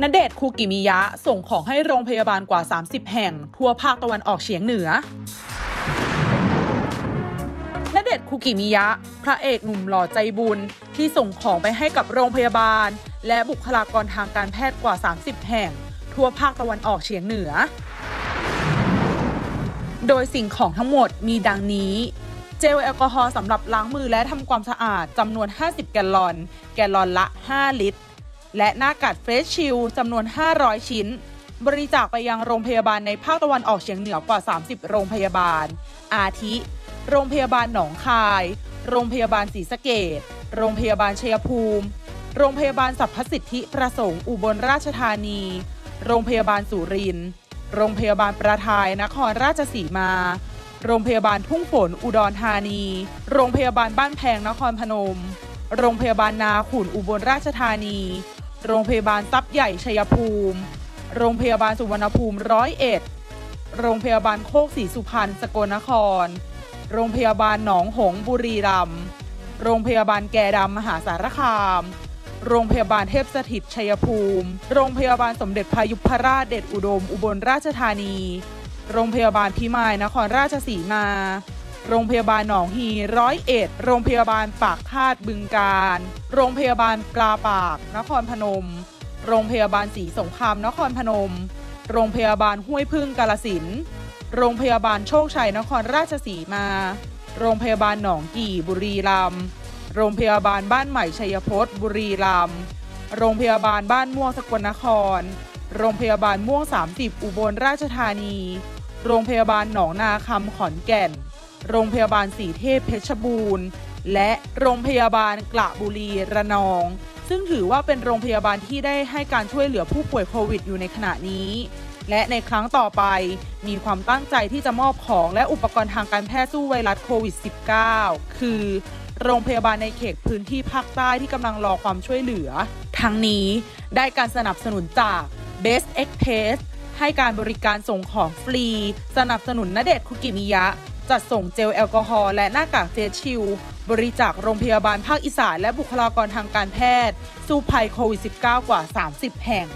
ณเดชน์ คูกิมิยะส่งของให้โรงพยาบาลกว่า30แห่งทั่วภาคตะวันออกเฉียงเหนือณเดชน์ คูกิมิยะพระเอกหนุ่มหล่อใจบุญที่ส่งของไปให้กับโรงพยาบาลและบุคลากรทางการแพทย์กว่า30แห่งทั่วภาคตะวันออกเฉียงเหนือโดยสิ่งของทั้งหมดมีดังนี้เจลแอลกอฮอล์สำหรับล้างมือและทำความสะอาดจำนวน50แกลลอนละ5ลิตรและหน้ากากเฟสชิลด์จำนวน500ชิ้นบริจาคไปยังโรงพยาบาลในภาคตะวันออกเฉียงเหนือกว่า30โรงพยาบาลอาทิโรงพยาบาลหนองคายโรงพยาบาลศรีสะเกษโรงพยาบาลชัยภูมิโรงพยาบาลสรรพสิทธิประสงค์อุบลราชธานีโรงพยาบาลสุรินทร์โรงพยาบาลประทายนครราชสีมาโรงพยาบาลทุ่งฝนอุดรธานีโรงพยาบาลบ้านแพงนครพนมโรงพยาบาลนาขุนอุบลราชธานีโรงพยาบาลทรัพย์ใหญ่ชัยภูมิโรงพยาบาลสุวรรณภูมิ101โรงพยาบาลโคกศรีสุพรรณสกลนครโรงพยาบาลหนองหงส์บุรีรัมย์โรงพยาบาลแกดำมหาสารคามโรงพยาบาลเทพสถิตชัยภูมิโรงพยาบาลสมเด็จพายุพราชเดชอุดมอุบลราชธานีโรงพยาบาลพิมายนครราชสีมาโรงพยาบาลหนองฮี101โรงพยาบาลปากคาดบึงกาฬโรงพยาบาลปลาปากนครพนมโรงพยาบาลศรีสงครามนครพนมโรงพยาบาลห้วยพึ่งกาฬสินธุ์โรงพยาบาลโชคชัยนครราชสีมาโรงพยาบาลหนองกี่บุรีรัมย์โรงพยาบาลบ้านใหม่ชัยพจน์บุรีรัมย์โรงพยาบาลบ้านม่วงสกลนครโรงพยาบาลม่วง30อุบลราชธานีโรงพยาบาลหนองนาคำขอนแก่นโรงพยาบาลศรีเทพเพชรบูรณ์และโรงพยาบาลกระบุรีระนองซึ่งถือว่าเป็นโรงพยาบาลที่ได้ให้การช่วยเหลือผู้ป่วยโควิดอยู่ในขณะนี้และในครั้งต่อไปมีความตั้งใจที่จะมอบของและอุปกรณ์ทางการแพทย์สู้ไวรัสโควิด -19 คือโรงพยาบาลในเขตพื้นที่ภาคใต้ที่กำลังรอความช่วยเหลือทั้งนี้ได้การสนับสนุนจาก Best Express ให้การบริการส่งของฟรีสนับสนุนณเดชน์ คูกิมิยะจัดส่งเจลแอลกอฮอล์และหน้ากากเฟสชิลด์บริจาคโรงพยาบาลภาคอีสานและบุคลากรทางการแพทย์สู้ภัยโควิด -19 กว่า30แห่ง